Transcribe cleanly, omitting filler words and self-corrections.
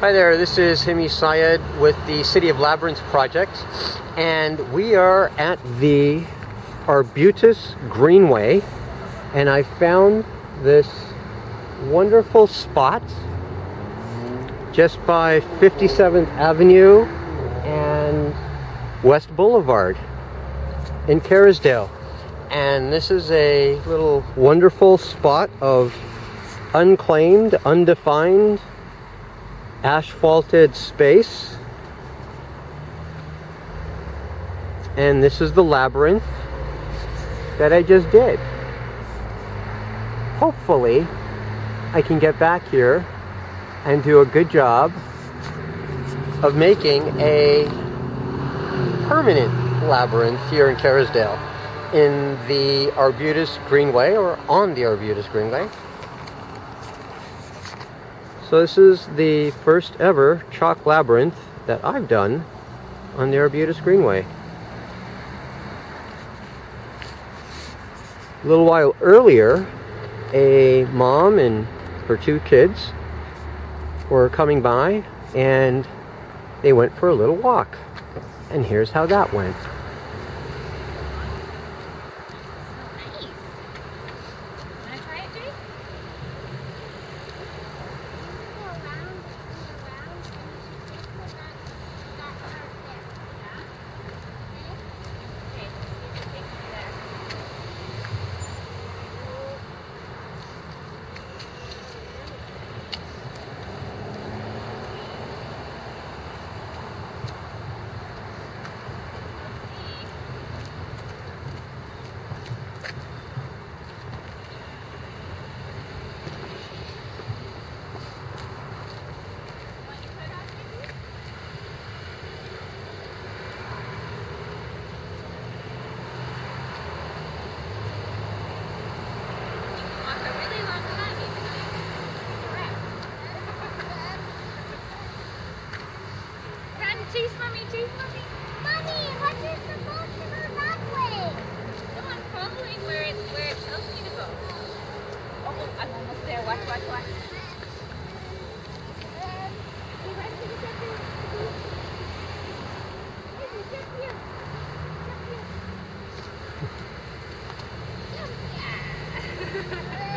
Hi there, this is HiMY SYeD with the City of Labyrinths Project, and we are at the Arbutus Greenway, and I found this wonderful spot just by 57th Avenue and West Boulevard in Kerrisdale. And this is a little wonderful spot of unclaimed, undefined, asphalted space, and this is the labyrinth that I just did. Hopefully I can get back here and do a good job of making a permanent labyrinth here in Kerrisdale in the Arbutus Greenway, or on the Arbutus Greenway. So this is the first ever chalk labyrinth that I've done on the Arbutus Greenway. A little while earlier, a mom and her two kids were coming by and they went for a little walk. And here's how that went. Chase, mommy, chase, mommy. Mommy, why is the boat to go that way? No, I'm following where it tells me to go. Oh, I'm almost there. Watch, watch, watch. Yeah.